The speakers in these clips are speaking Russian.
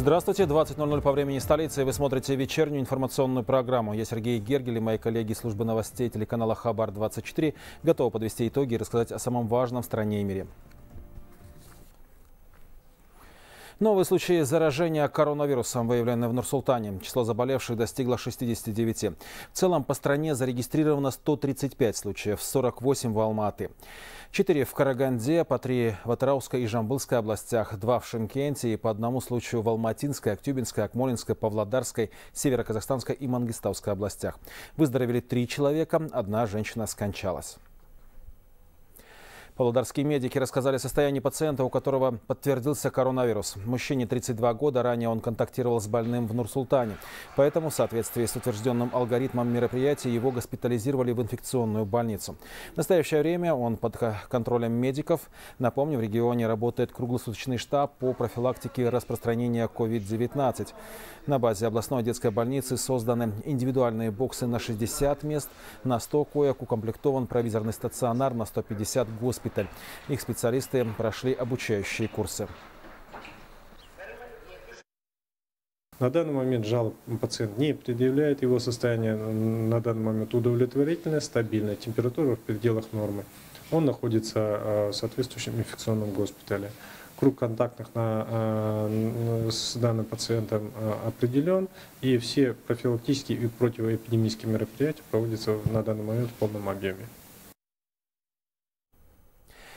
Здравствуйте. 20:00 по времени столицы. Вы смотрите вечернюю информационную программу. Я Сергей Гергели, мои коллеги службы новостей телеканала Хабар 24 готовы подвести итоги и рассказать о самом важном в стране и мире. Новые случаи заражения коронавирусом выявлены в Нур-Султане. Число заболевших достигло 69. В целом по стране зарегистрировано 135 случаев, 48 в Алма-Аты, 4 в Караганде, по 3 в Атырауской и Жамбылской областях, 2 в Шымкенте и по одному случаю в Алматинской, Актюбинской, Акмолинской, Павлодарской, Северо-Казахстанской и Мангистауской областях. Выздоровели 3 человека, 1 женщина скончалась. Павлодарские медики рассказали о состоянии пациента, у которого подтвердился коронавирус. Мужчине 32 года, ранее он контактировал с больным в Нур-Султане. Поэтому, в соответствии с утвержденным алгоритмом мероприятия, его госпитализировали в инфекционную больницу. В настоящее время он под контролем медиков. Напомню, в регионе работает круглосуточный штаб по профилактике распространения COVID-19. На базе областной детской больницы созданы индивидуальные боксы на 60 мест, на 100 коек укомплектован провизорный стационар, на 150 госпиталей. Их специалисты прошли обучающие курсы. На данный момент жалоб пациент не предъявляет. Его состояние на данный момент удовлетворительное, стабильное, температура в пределах нормы. Он находится в соответствующем инфекционном госпитале. Круг контактных с данным пациентом определен. И все профилактические и противоэпидемические мероприятия проводятся на данный момент в полном объеме.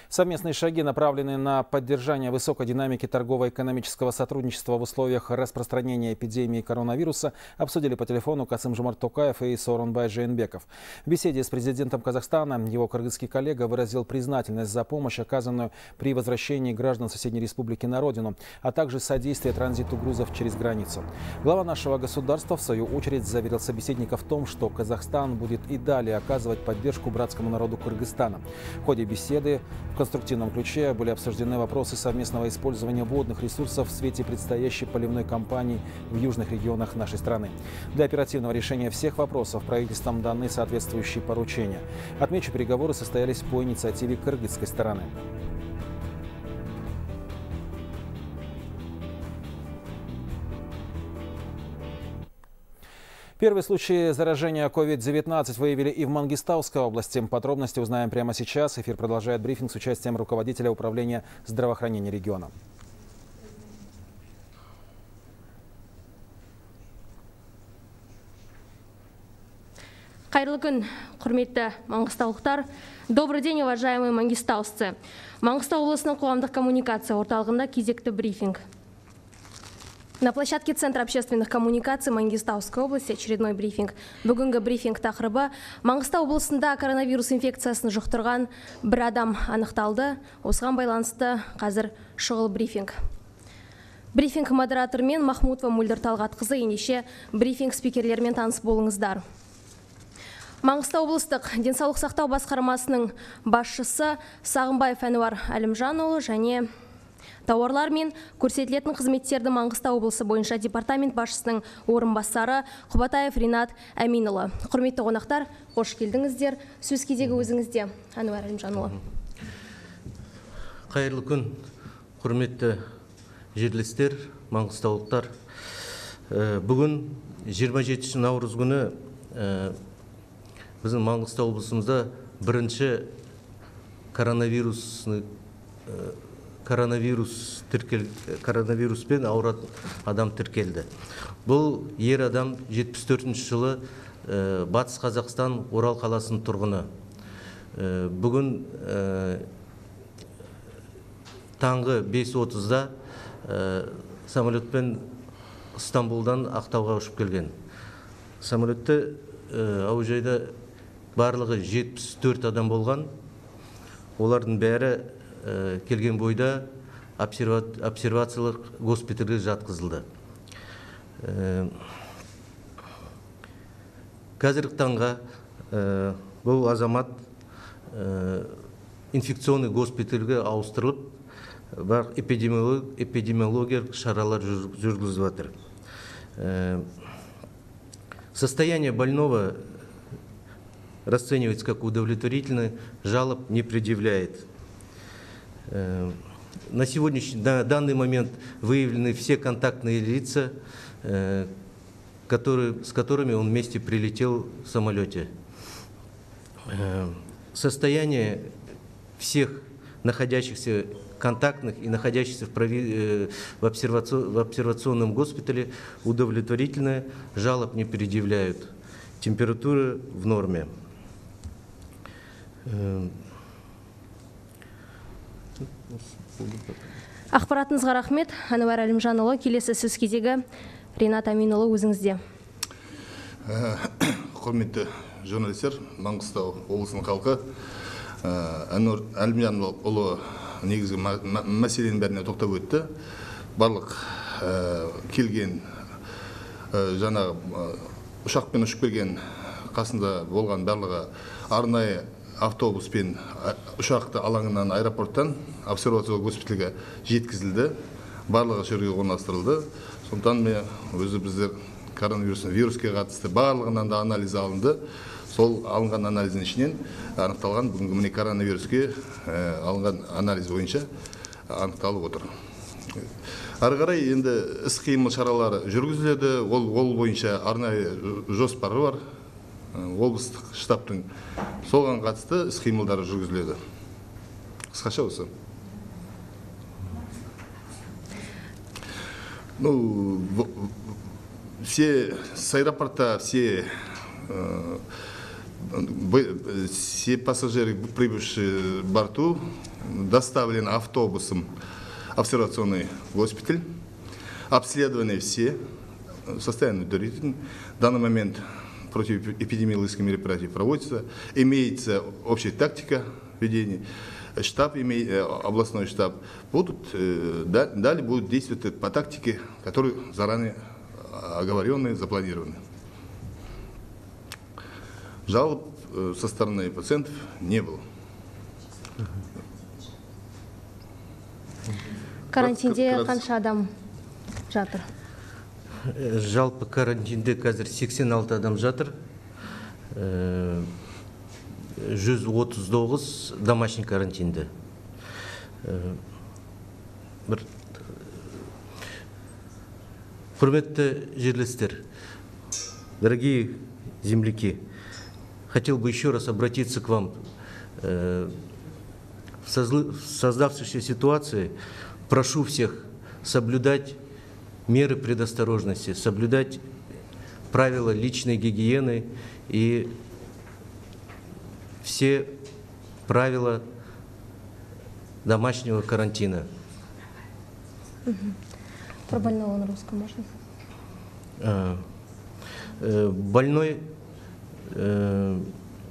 Совместные шаги, направленные на поддержание высокой динамики торгово-экономического сотрудничества в условиях распространения эпидемии коронавируса, обсудили по телефону Касым-Жомарт Токаев и Соронбай Жээнбеков. В беседе с президентом Казахстана его кыргызский коллега выразил признательность за помощь, оказанную при возвращении граждан соседней республики на родину, а также содействие транзиту грузов через границу. Глава нашего государства, в свою очередь, заверил собеседника в том, что Казахстан будет и далее оказывать поддержку братскому народу Кыргызстана. В ходе беседы в конструктивном ключе были обсуждены вопросы совместного использования водных ресурсов в свете предстоящей поливной кампании в южных регионах нашей страны. Для оперативного решения всех вопросов правительством даны соответствующие поручения. Отмечу, переговоры состоялись по инициативе кыргызской стороны. Первый случай заражения COVID-19 выявили и в Мангистауской области. Подробности узнаем прямо сейчас. Эфир продолжает брифинг с участием руководителя управления здравоохранения региона. Хайырлы күн, құрметті маңғыстаулықтар. Добрый день, уважаемые мангистаусцы. Маңғыстау облысының қоғамдық коммуникация орталығында кезекті брифинг. На площадке Центра общественных коммуникаций Мангистауской области очередной брифинг. Бүгінгі брифинг тақырыбы Мангистау облысында коронавирус инфекциясын жұқтырған бір адам анықталды. Осыған байланысты қазір шұғыл брифинг. Брифинг модератормен Махмутова Мульдер Талғатқызы, ендеше брифинг спикерлермен таныс болыңыздар. Маңғыстау облыстық денсаулық сақтау басқармасының басшысы Сағымбаев Ануар Алимжанұлы және тауарлар мен көрсетілетін қызметтерді Маңғыстау облысы бойынша департамент басшысының орынбасары Құбатаев Ринат Аминұлы. Құрметті қонақтар, қош келдіңіздер. Сөз кезегі өзіңізде, Ануар Алимжанұлы. Қайырлы күн, құрметті жерлестер, маңғыстаулықтар. Бүгін 27 наурыз күні біздің Маңғыстау облысымызда бірінші коронавируспен ауыратын адам тіркелді. Бұл ер адам 74-ші жылы Батыс Қазақстан Орал қаласының тұрғыны. Бүгін таңғы 5:30-да самолетпен Стамбулдан Ақтауға ұшып келген. Самолетте әуежайда барлығы 74 адам болған. Олардың бәрі келген бойда обсервациялық госпитальге жатқызылды. Қазіргі таңға бұл азамат инфекционный госпитальге ауыстырылып, бірақ эпидемиологиялық шаралар жүргізіліп жатыр. Состояние больного расценивается как удовлетворительное, жалоб не предъявляет. на данный момент выявлены все контактные лица, с которыми он вместе прилетел в самолете. Состояние всех находящихся контактных и находящихся в обсервационном госпитале удовлетворительное, жалоб не предъявляют. Температура в норме. Ақпаратыңызға рахмет, Ануар Алимжанұлы. Келесі сөз кезегі Ринат Аминұлы, өзіңізде. Құрметті журналистер, Мангистау облысының халқы, Ануар Алимжанұлы негізгі мәселенің бәріне тоқтап өтті. Барлық келген жаңағы ұшақпен ұшып келген, қасында болған барлығы арнайы автобуспен ұшақты алаңынан аэропорттан обсервациялық госпитальге жеткізілді, барлығы жерге орналастырылды. Сондықтан мен өзі біздер коронавирустың вируске қатысты барлығынан да анализ алынды. Сол алынған анализдің ішінен анықталған бүгінгі міне коронавируске алынған анализ бойынша анықталып отыр. Ары қарай енді іс-қимыл шаралары жүргізіледі. Ол бойынша арнайы жоспары бар. Облыстық штабтың соған қатысты іс-қимылдары жүргізіледі. Қысқаша осы. Ну, все с аэропорта, все пассажиры, прибывшие в борту, доставлены автобусом в обсервационный госпиталь, обследованы все, состояние удовлетворительное. В данный момент противоэпидемиологические мероприятия проводятся, имеется общая тактика ведения, штаб, областной штаб, далее будут действовать по тактике, которые заранее оговоренные, запланированы. Жалоб со стороны пациентов не было. Карантинде қанша адам жатыр? Жалпы карантинде қазір 86 адам жатыр, 139 домашний карантинде. Құрметті жерлестер, дорогие земляки, хотел бы еще раз обратиться к вам. В создавшейся ситуации прошу всех соблюдать меры предосторожности, соблюдать правила личной гигиены и все правила домашнего карантина. Про больного на русском можно? Больной –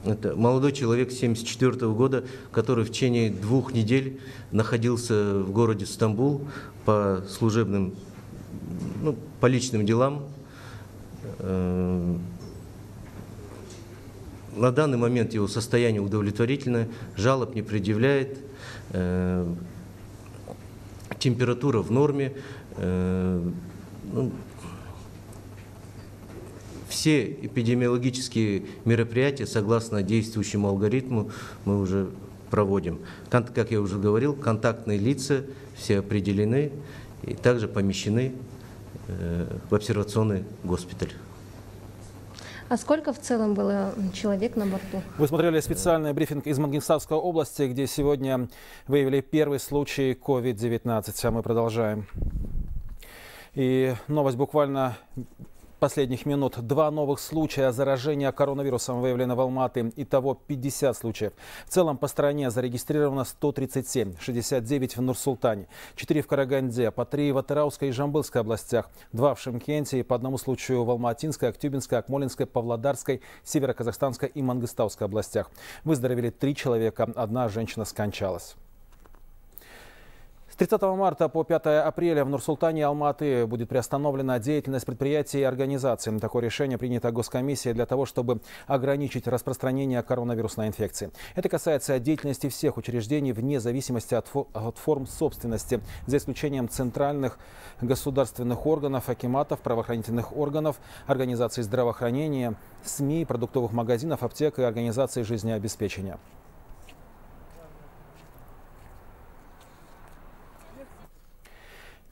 это молодой человек 1974 года, который в течение 2 недель находился в городе Стамбул по служебным, ну, по личным делам. На данный момент его состояние удовлетворительное, жалоб не предъявляет, температура в норме. Все эпидемиологические мероприятия, согласно действующему алгоритму, мы уже проводим. Как я уже говорил, контактные лица все определены и также помещены в обсервационный госпиталь. А сколько в целом было человек на борту? Вы смотрели специальный брифинг из Мангистауской области, где сегодня выявили первый случай COVID-19. А мы продолжаем. И новость буквально последних минут. 2 новых случая заражения коронавирусом выявлено в Алматы. Итого 50 случаев. В целом по стране зарегистрировано 137, 69 в Нур-Султане, 4 в Караганде, по 3 в Атырауской и Жамбылской областях, 2 в Шымкенте и по 1 случаю в Алматинской, Актюбинской, Акмолинской, Павлодарской, Североказахстанской и Мангистауской областях. Выздоровели 3 человека, 1 женщина скончалась. С 30 марта по 5 апреля в Нур-Султане и Алматы будет приостановлена деятельность предприятий и организаций. Такое решение принято Госкомиссией для того, чтобы ограничить распространение коронавирусной инфекции. Это касается деятельности всех учреждений вне зависимости от форм собственности, за исключением центральных государственных органов, акиматов, правоохранительных органов, организаций здравоохранения, СМИ, продуктовых магазинов, аптек и организаций жизнеобеспечения.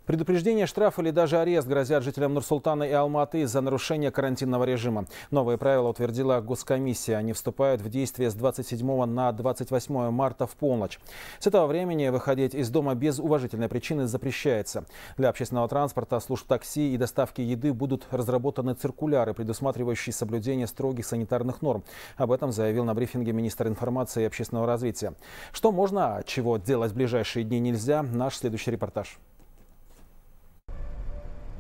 Предупреждение, штраф или даже арест грозят жителям Нур-Султана и Алматы за нарушение карантинного режима. Новые правила утвердила Госкомиссия. Они вступают в действие с 27 на 28 марта в полночь. С этого времени выходить из дома без уважительной причины запрещается. Для общественного транспорта, служб такси и доставки еды будут разработаны циркуляры, предусматривающие соблюдение строгих санитарных норм. Об этом заявил на брифинге министр информации и общественного развития. Что можно, а чего делать в ближайшие дни нельзя, наш следующий репортаж.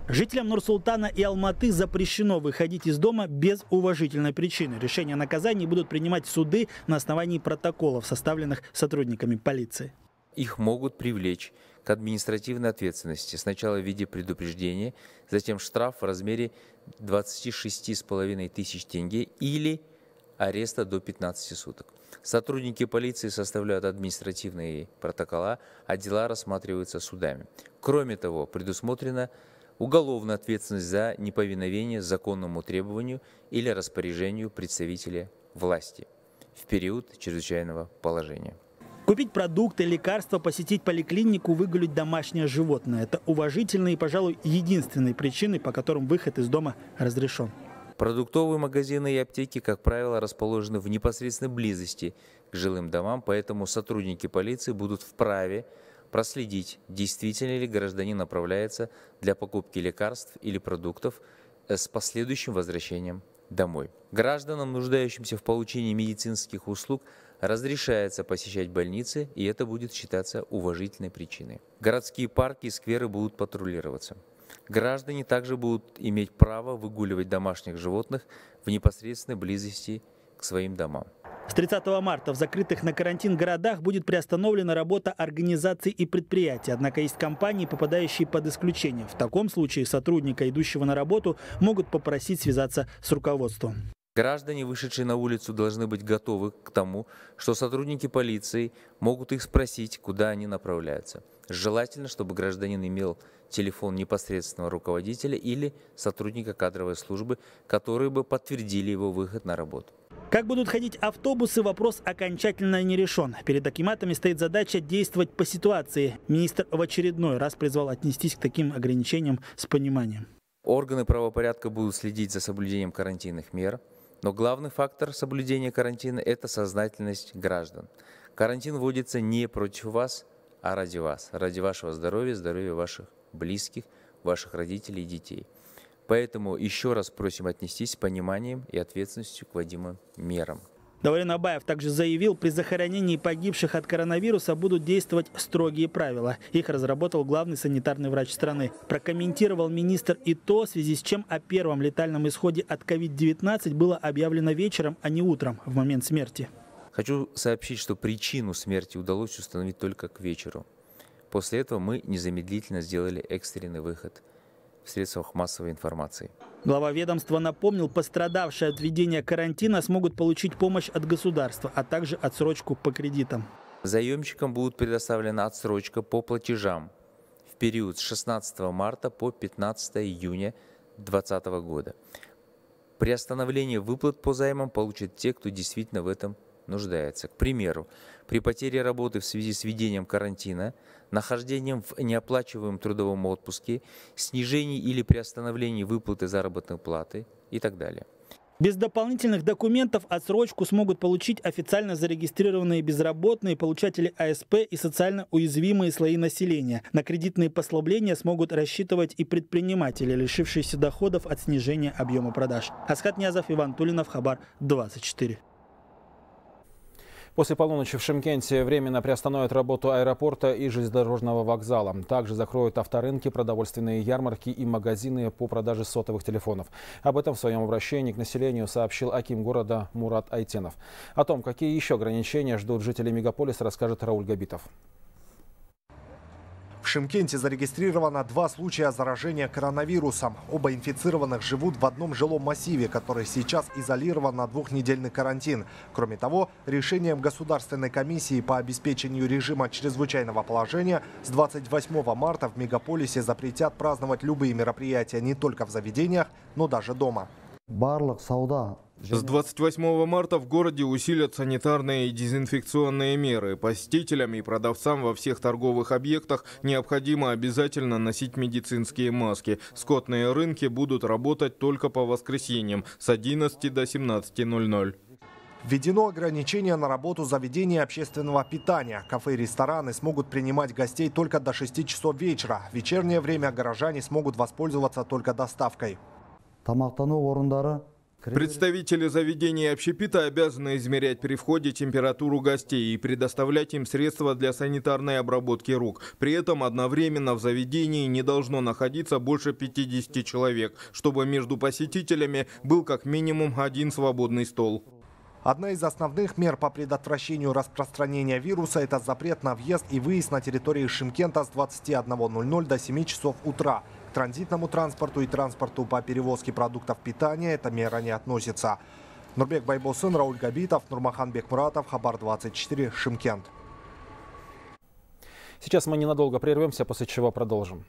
Жителям Нур-Султана и Алматы запрещено выходить из дома без уважительной причины. Решения о наказании будут принимать суды на основании протоколов, составленных сотрудниками полиции. Их могут привлечь к административной ответственности. Сначала в виде предупреждения, затем штраф в размере 26,5 тысяч тенге или ареста до 15 суток. Сотрудники полиции составляют административные протоколы, а дела рассматриваются судами. Кроме того, предусмотрено уголовная ответственность за неповиновение законному требованию или распоряжению представителя власти в период чрезвычайного положения. Купить продукты, лекарства, посетить поликлинику, выгулить домашнее животное – это уважительные и, пожалуй, единственные причины, по которым выход из дома разрешен. Продуктовые магазины и аптеки, как правило, расположены в непосредственной близости к жилым домам, поэтому сотрудники полиции будут вправе проследить, действительно ли гражданин направляется для покупки лекарств или продуктов с последующим возвращением домой. Гражданам, нуждающимся в получении медицинских услуг, разрешается посещать больницы, и это будет считаться уважительной причиной. Городские парки и скверы будут патрулироваться. Граждане также будут иметь право выгуливать домашних животных в непосредственной близости к своим домам. С 30 марта в закрытых на карантин городах будет приостановлена работа организаций и предприятий. Однако есть компании, попадающие под исключение. В таком случае сотрудника, идущего на работу, могут попросить связаться с руководством. Граждане, вышедшие на улицу, должны быть готовы к тому, что сотрудники полиции могут их спросить, куда они направляются. Желательно, чтобы гражданин имел телефон непосредственного руководителя или сотрудника кадровой службы, которые бы подтвердили его выход на работу. Как будут ходить автобусы, вопрос окончательно не решен. Перед акиматами стоит задача действовать по ситуации. Министр в очередной раз призвал отнестись к таким ограничениям с пониманием. Органы правопорядка будут следить за соблюдением карантинных мер. Но главный фактор соблюдения карантина – это сознательность граждан. Карантин вводится не против вас, а ради вас. Ради вашего здоровья, здоровья ваших близких, ваших родителей и детей. Поэтому еще раз просим отнестись с пониманием и ответственностью к вводимым мерам. Дархан Абаев также заявил, при захоронении погибших от коронавируса будут действовать строгие правила. Их разработал главный санитарный врач страны. Прокомментировал министр и то, в связи с чем о первом летальном исходе от COVID-19 было объявлено вечером, а не утром, в момент смерти. Хочу сообщить, что причину смерти удалось установить только к вечеру. После этого мы незамедлительно сделали экстренный выход в средствах массовой информации. Глава ведомства напомнил, пострадавшие от введения карантина смогут получить помощь от государства, а также отсрочку по кредитам. Заемщикам будет предоставлена отсрочка по платежам в период с 16 марта по 15 июня 2020 года. Приостановление выплат по займам получат те, кто действительно в этом нуждается. К примеру, при потере работы в связи с введением карантина, нахождением в неоплачиваемом трудовом отпуске, снижении или приостановлении выплаты заработной платы и так далее. Без дополнительных документов отсрочку смогут получить официально зарегистрированные безработные, получатели АСП и социально уязвимые слои населения. На кредитные послабления смогут рассчитывать и предприниматели, лишившиеся доходов от снижения объема продаж. Асхат Нязов, Иван Тулинов, Хабар 24. После полуночи в Шымкенте временно приостановят работу аэропорта и железнодорожного вокзала. Также закроют авторынки, продовольственные ярмарки и магазины по продаже сотовых телефонов. Об этом в своем обращении к населению сообщил аким города Мурат Айтенов. О том, какие еще ограничения ждут жителей мегаполиса, расскажет Рауль Габитов. В Шымкенте зарегистрировано два случая заражения коронавирусом. Оба инфицированных живут в одном жилом массиве, который сейчас изолирован на двухнедельный карантин. Кроме того, решением Государственной комиссии по обеспечению режима чрезвычайного положения с 28 марта в мегаполисе запретят праздновать любые мероприятия не только в заведениях, но даже дома. С 28 марта в городе усилят санитарные и дезинфекционные меры. Посетителям и продавцам во всех торговых объектах необходимо обязательно носить медицинские маски. Скотные рынки будут работать только по воскресеньям с 11 до 17:00. Введено ограничение на работу заведений общественного питания. Кафе и рестораны смогут принимать гостей только до 6 часов вечера. В вечернее время горожане смогут воспользоваться только доставкой. Представители заведений общепита обязаны измерять при входе температуру гостей и предоставлять им средства для санитарной обработки рук. При этом одновременно в заведении не должно находиться больше 50 человек, чтобы между посетителями был как минимум один свободный стол. Одна из основных мер по предотвращению распространения вируса – это запрет на въезд и выезд на территории Шымкента с 21:00 до 7 часов утра. К транзитному транспорту и транспорту по перевозке продуктов питания эта мера не относится. Нурбек Байбос, Рауль Габитов, Нурмахан Бек Муратов, Хабар 24, Шымкент. Сейчас мы ненадолго прервемся, после чего продолжим.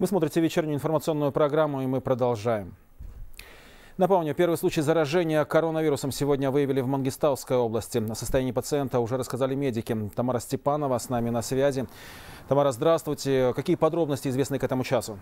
Вы смотрите вечернюю информационную программу, и мы продолжаем. Напомню, первый случай заражения коронавирусом сегодня выявили в Мангистауской области. О состоянии пациента уже рассказали медики. Тамара Степанова с нами на связи. Тамара, здравствуйте. Какие подробности известны к этому часу?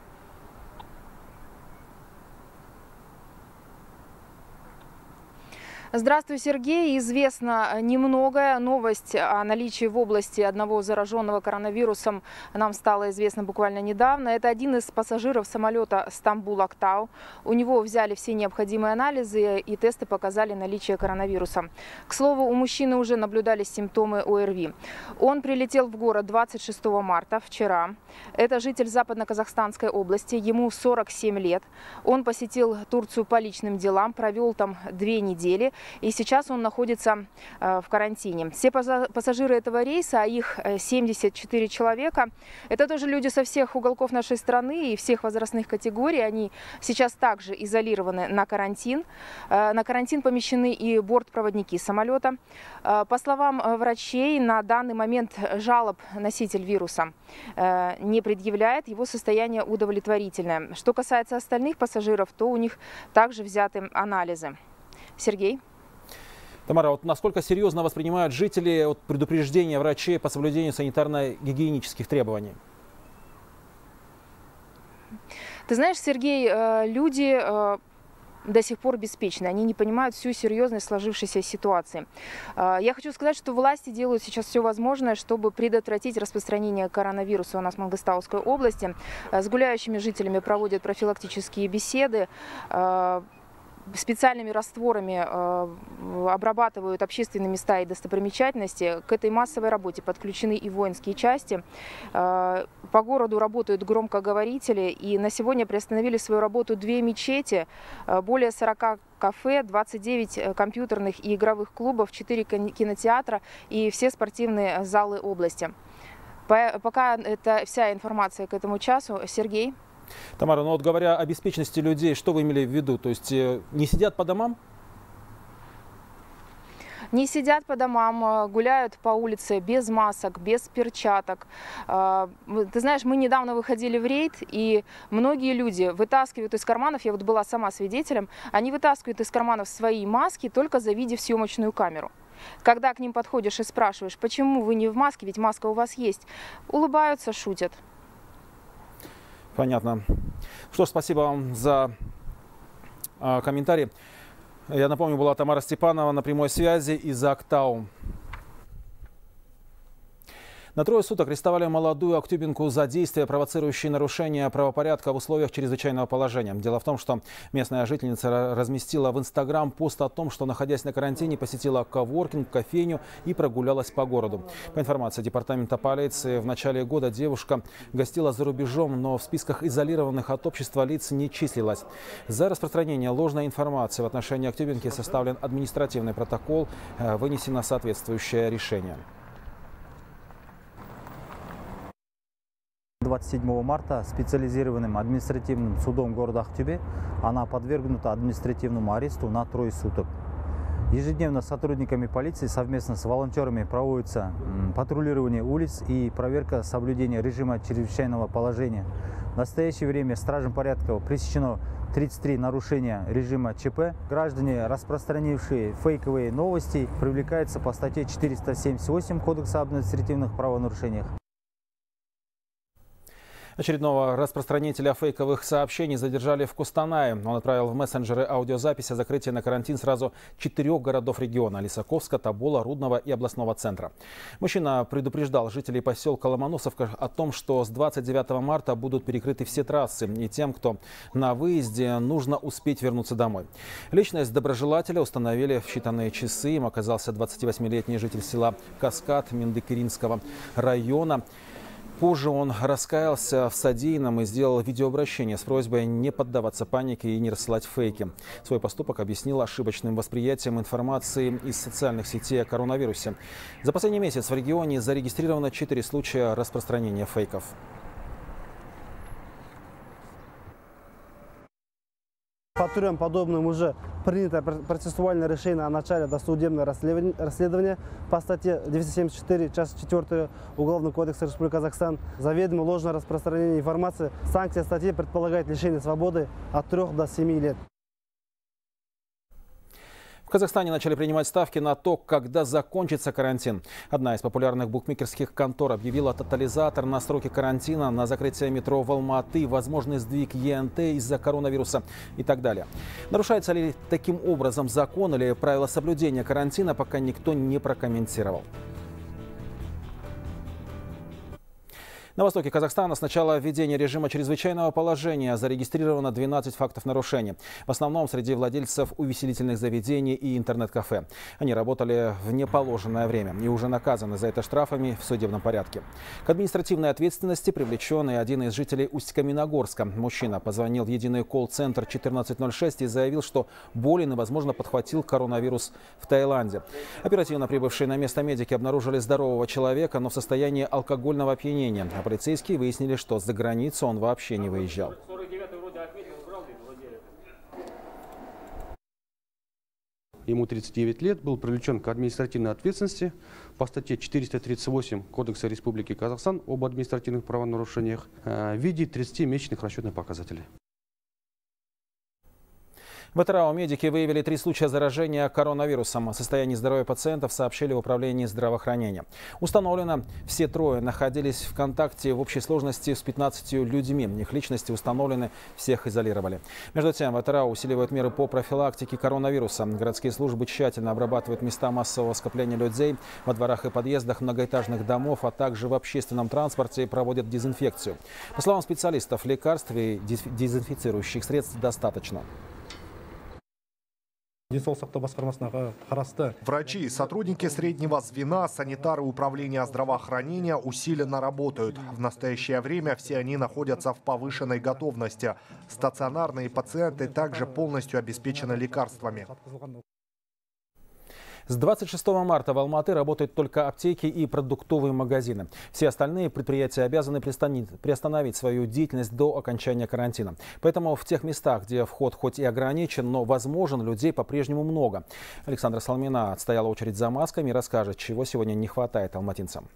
Здравствуй, Сергей. Известно немногое. Новость о наличии в области одного зараженного коронавирусом нам стала известна буквально недавно. Это один из пассажиров самолета Стамбул-Актау. У него взяли все необходимые анализы и тесты показали наличие коронавируса. К слову, у мужчины уже наблюдались симптомы ОРВИ. Он прилетел в город 26 марта, вчера. Это житель Западно-Казахстанской области. Ему 47 лет. Он посетил Турцию по личным делам, провел там 2 недели. и сейчас он находится в карантине. Все пассажиры этого рейса, а их 74 человека, это тоже люди со всех уголков нашей страны и всех возрастных категорий. Они сейчас также изолированы на карантин. На карантин помещены и бортпроводники самолета. По словам врачей, на данный момент жалоб носитель вируса не предъявляет, его состояние удовлетворительное. Что касается остальных пассажиров, то у них также взяты анализы. Сергей? Тамара, вот насколько серьезно воспринимают жители предупреждения врачей по соблюдению санитарно-гигиенических требований? Ты знаешь, Сергей, люди до сих пор беспечны. Они не понимают всю серьезность сложившейся ситуации. Я хочу сказать, что власти делают сейчас все возможное, чтобы предотвратить распространение коронавируса у нас в Мангистауской области. С гуляющими жителями проводят профилактические беседы. Специальными растворами обрабатывают общественные места и достопримечательности. К этой массовой работе подключены и воинские части. По городу работают громкоговорители. И на сегодня приостановили свою работу 2 мечети, более 40 кафе, 29 компьютерных и игровых клубов, 4 кинотеатра и все спортивные залы области. Пока это вся информация к этому часу. Сергей? Тамара, ну вот говоря о беспечности людей, что вы имели в виду? То есть не сидят по домам? Не сидят по домам, гуляют по улице без масок, без перчаток. Ты знаешь, мы недавно выходили в рейд, и многие люди вытаскивают из карманов, я вот была сама свидетелем, они вытаскивают из карманов свои маски, только завидев съемочную камеру. Когда к ним подходишь и спрашиваешь, почему вы не в маске, ведь маска у вас есть, улыбаются, шутят. Понятно. Что ж, спасибо вам за комментарий. Я напомню, была Тамара Степанова на прямой связи из Актау. На 3 суток арестовали молодую актюбинку за действия, провоцирующие нарушение правопорядка в условиях чрезвычайного положения. Дело в том, что местная жительница разместила в Инстаграм пост о том, что, находясь на карантине, посетила коворкинг, кофейню и прогулялась по городу. По информации департамента полиции, в начале года девушка гостила за рубежом, но в списках изолированных от общества лиц не числилась. За распространение ложной информации в отношении актюбинки составлен административный протокол, вынесено соответствующее решение. 27 марта специализированным административным судом города Актюбе она подвергнута административному аресту на 3 суток. Ежедневно сотрудниками полиции совместно с волонтерами проводится патрулирование улиц и проверка соблюдения режима чрезвычайного положения. В настоящее время стражам порядка пресечено 33 нарушения режима ЧП. Граждане, распространившие фейковые новости, привлекаются по статье 478 Кодекса об административных правонарушениях. Очередного распространителя фейковых сообщений задержали в Костанае. Он отправил в мессенджеры аудиозапись о закрытии на карантин сразу 4 городов региона – Лисаковска, Тобола, Рудного и областного центра. Мужчина предупреждал жителей поселка Ломоносовка о том, что с 29 марта будут перекрыты все трассы, и тем, кто на выезде, нужно успеть вернуться домой. Личность доброжелателя установили в считанные часы. Им оказался 28-летний житель села Каскад Мендыкиринского района. Позже он раскаялся в содеянном и сделал видеообращение с просьбой не поддаваться панике и не рассылать фейки. Свой поступок объяснил ошибочным восприятием информации из социальных сетей о коронавирусе. За последний месяц в регионе зарегистрировано 4 случая распространения фейков. По трем подобным уже принято процессуальное решение о начале досудебного расследования по статье 274, часть 4 Уголовного кодекса Республики Казахстан. Заведомо ложное распространение информации. Санкция статьи предполагает лишение свободы от 3 до 7 лет. В Казахстане начали принимать ставки на то, когда закончится карантин. Одна из популярных букмекерских контор объявила тотализатор на сроки карантина, на закрытие метро в Алматы, возможный сдвиг ЕНТ из-за коронавируса и так далее. Нарушается ли таким образом закон или правила соблюдения карантина, пока никто не прокомментировал. На востоке Казахстана с начала введения режима чрезвычайного положения зарегистрировано 12 фактов нарушений. В основном среди владельцев увеселительных заведений и интернет-кафе. Они работали в неположенное время и уже наказаны за это штрафами в судебном порядке. К административной ответственности привлечен и один из жителей Усть-Каменогорска. Мужчина позвонил в единый колл-центр 1406 и заявил, что болен и, возможно, подхватил коронавирус в Таиланде. Оперативно прибывшие на место медики обнаружили здорового человека, но в состоянии алкогольного опьянения. А полицейские выяснили, что за границу он вообще не выезжал. Ему 39 лет, был привлечен к административной ответственности по статье 438 Кодекса Республики Казахстан об административных правонарушениях в виде 30-месячных расчетных показателей. В ТРАО медики выявили 3 случая заражения коронавирусом. О состоянии здоровья пациентов сообщили в управлении здравоохранения. Установлено, все 3 находились в контакте в общей сложности с 15 людьми. Их личности установлены, всех изолировали. Между тем, в ТРАО усиливают меры по профилактике коронавируса. Городские службы тщательно обрабатывают места массового скопления людей во дворах и подъездах многоэтажных домов, а также в общественном транспорте и проводят дезинфекцию. По словам специалистов, лекарств и дезинфицирующих средств достаточно. Врачи и сотрудники среднего звена, санитары управления здравоохранения усиленно работают. В настоящее время все они находятся в повышенной готовности. Стационарные пациенты также полностью обеспечены лекарствами. С 26 марта в Алматы работают только аптеки и продуктовые магазины. Все остальные предприятия обязаны приостановить свою деятельность до окончания карантина. Поэтому в тех местах, где вход хоть и ограничен, но возможен, людей по-прежнему много. Александра Салмина отстояла очередь за масками и расскажет, чего сегодня не хватает алматинцам.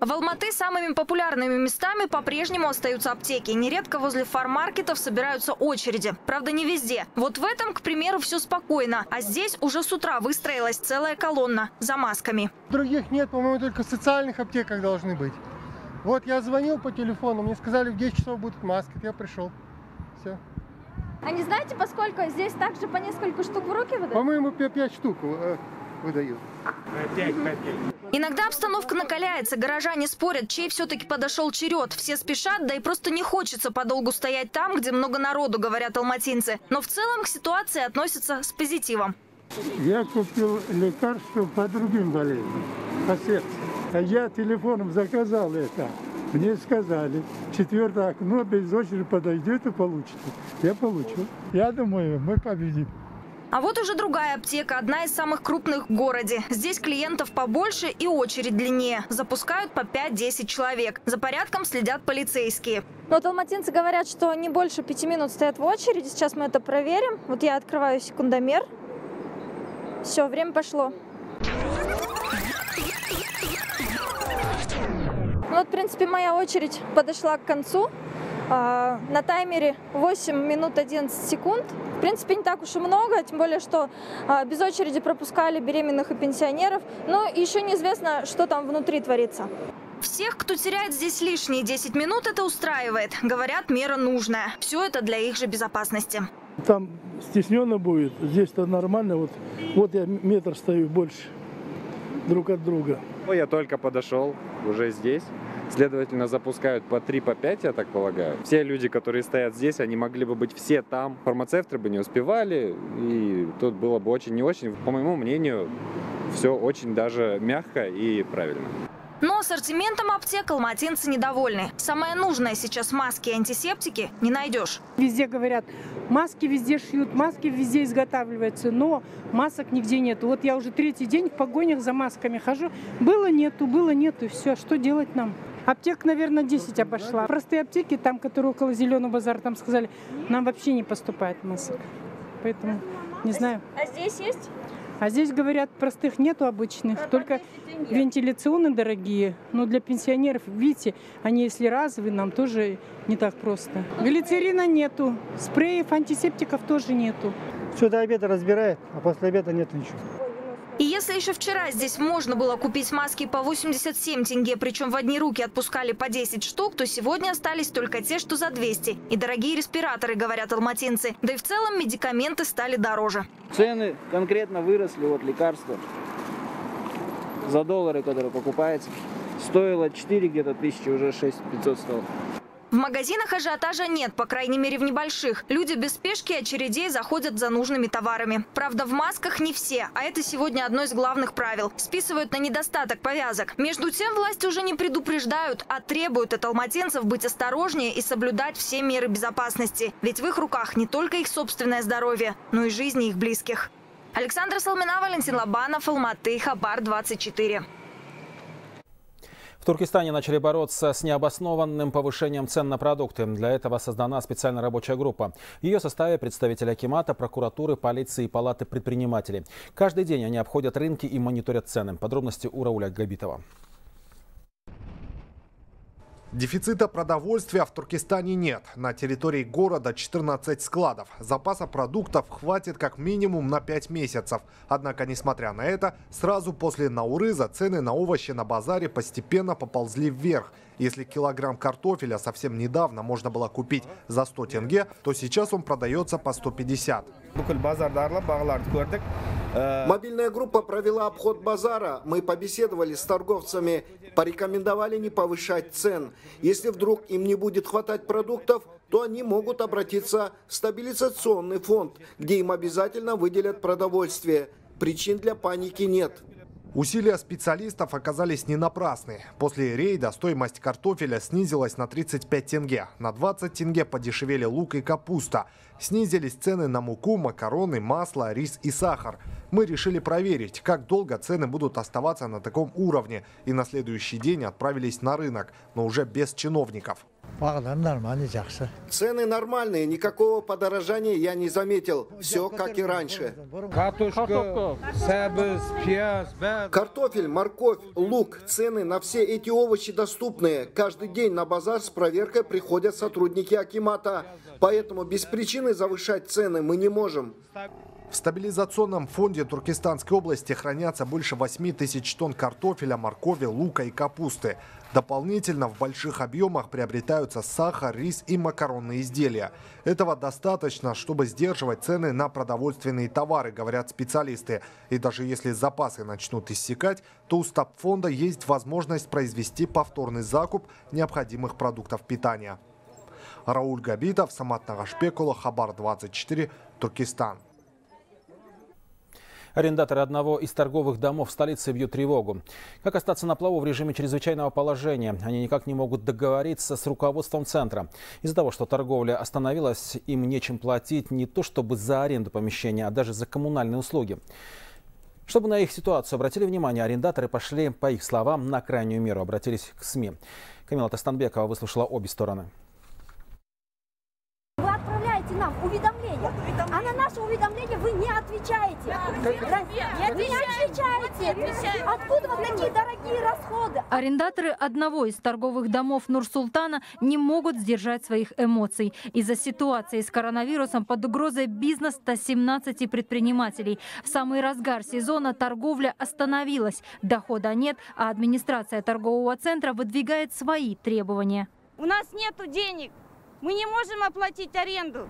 В Алматы самыми популярными местами по-прежнему остаются аптеки. Нередко возле фармаркетов собираются очереди. Правда, не везде. Вот в этом, к примеру, все спокойно. А здесь уже с утра выстроилась целая колонна за масками. Других нет, по-моему, только в социальных аптеках должны быть. Вот я звонил по телефону, мне сказали, в 10 часов будут маски. Я пришел. Все. А не знаете, поскольку здесь также по несколько штук в руки выдают? По-моему, 5 штук выдают. Иногда обстановка накаляется, горожане спорят, чей все-таки подошел черед. Все спешат, да и просто не хочется подолгу стоять там, где много народу, говорят алматинцы. Но в целом к ситуации относятся с позитивом. Я купил лекарства по другим болезням, по сердцу. Я телефоном заказал это. Мне сказали, 4-е окно без очереди подойдет и получите. Я получил. Я думаю, мы победим. А вот уже другая аптека, одна из самых крупных в городе. Здесь клиентов побольше и очередь длиннее. Запускают по 5-10 человек. За порядком следят полицейские. Но вот алматинцы говорят, что не больше 5 минут стоят в очереди. Сейчас мы это проверим. Вот я открываю секундомер. Все, время пошло. Ну вот, в принципе, моя очередь подошла к концу. На таймере 8 минут 11 секунд. В принципе, не так уж и много, тем более, что без очереди пропускали беременных и пенсионеров. Но еще неизвестно, что там внутри творится. Всех, кто теряет здесь лишние 10 минут, это устраивает. Говорят, мера нужная. Все это для их же безопасности. Там стесненно будет, здесь-то нормально. Вот я метр стою больше друг от друга. Ну, я только подошел, уже здесь. Следовательно, запускают по 3-5, я так полагаю. Все люди, которые стоят здесь, они могли бы быть все там. Фармацевты бы не успевали, и тут было бы очень-не очень. По моему мнению, все очень даже мягко и правильно. Но ассортиментом аптек алматинцы недовольны. Самое нужное сейчас маски и антисептики не найдешь. Везде говорят, маски везде шьют, маски везде изготавливаются, но масок нигде нет. Вот я уже 3-й день в погонях за масками хожу. Было, нету, все, что делать нам? Аптек, наверное, 10 обошла. Простые аптеки, там, которые около Зеленого базара, там сказали, нам вообще не поступает масок. Поэтому не знаю. А здесь есть? А здесь, говорят, простых нету, обычных, только вентиляционные дорогие. Но для пенсионеров, видите, они если разовые, нам тоже не так просто. Глицерина нету, спреев, антисептиков тоже нету. Все до обеда разбирает, а после обеда нет ничего. И если еще вчера здесь можно было купить маски по 87 тенге, причем в одни руки отпускали по 10 штук, то сегодня остались только те, что за 200. И дорогие респираторы, говорят алматинцы. Да и в целом медикаменты стали дороже. Цены конкретно выросли, вот лекарства за доллары, которые покупаются. Стоило 4 где-то тысячи, уже 6500 стало. В магазинах ажиотажа нет, по крайней мере в небольших. Люди без спешки и очередей заходят за нужными товарами. Правда, в масках не все, а это сегодня одно из главных правил. Списывают на недостаток повязок. Между тем, власти уже не предупреждают, а требуют от алматинцев быть осторожнее и соблюдать все меры безопасности. Ведь в их руках не только их собственное здоровье, но и жизни их близких. Александра Салмина, Валентин Лобанов, Алматы, Хабар 24. В Туркестане начали бороться с необоснованным повышением цен на продукты. Для этого создана специальная рабочая группа. В ее составе представители акимата, прокуратуры, полиции и палаты предпринимателей. Каждый день они обходят рынки и мониторят цены. Подробности у Рауля Габитова. Дефицита продовольствия в Туркестане нет. На территории города 14 складов. Запаса продуктов хватит как минимум на 5 месяцев. Однако, несмотря на это, сразу после Наурыза цены на овощи на базаре постепенно поползли вверх. Если килограмм картофеля совсем недавно можно было купить за 100 тенге, то сейчас он продается по 150. Мобильная группа провела обход базара. Мы побеседовали с торговцами, порекомендовали не повышать цен. Если вдруг им не будет хватать продуктов, то они могут обратиться в стабилизационный фонд, где им обязательно выделят продовольствие. Причин для паники нет. Усилия специалистов оказались не напрасны. После рейда стоимость картофеля снизилась на 35 тенге. На 20 тенге подешевели лук и капуста. Снизились цены на муку, макароны, масло, рис и сахар. Мы решили проверить, как долго цены будут оставаться на таком уровне. И на следующий день отправились на рынок, но уже без чиновников. Цены нормальные, никакого подорожания я не заметил. Все как и раньше. Картофель, морковь, лук, цены на все эти овощи доступные. Каждый день на базар с проверкой приходят сотрудники акимата. Поэтому без причины завышать цены мы не можем. В стабилизационном фонде Туркестанской области хранятся больше 8 тысяч тонн картофеля, моркови, лука и капусты. Дополнительно в больших объемах приобретаются сахар, рис и макаронные изделия. Этого достаточно, чтобы сдерживать цены на продовольственные товары, говорят специалисты. И даже если запасы начнут иссякать, то у стабфонда есть возможность произвести повторный закуп необходимых продуктов питания. Рауль Габитов, Самат Нагашпекула, Хабар 24, Туркестан. Арендаторы одного из торговых домов в столице бьют тревогу. Как остаться на плаву в режиме чрезвычайного положения? Они никак не могут договориться с руководством центра. Из-за того, что торговля остановилась, им нечем платить не то чтобы за аренду помещения, а даже за коммунальные услуги. Чтобы на их ситуацию обратили внимание, арендаторы пошли, по их словам, на крайнюю меру, обратились к СМИ. Камила Тастанбекова выслушала обе стороны. Вы отправляете нам уведомление, а на наше уведомление вы не отвечаете. Не отвечаете. Откуда вот такие дорогие расходы? Арендаторы одного из торговых домов Нур-Султана не могут сдержать своих эмоций. Из-за ситуации с коронавирусом под угрозой бизнес 117 предпринимателей. В самый разгар сезона торговля остановилась. Дохода нет, а администрация торгового центра выдвигает свои требования. У нас нету денег. Мы не можем оплатить аренду.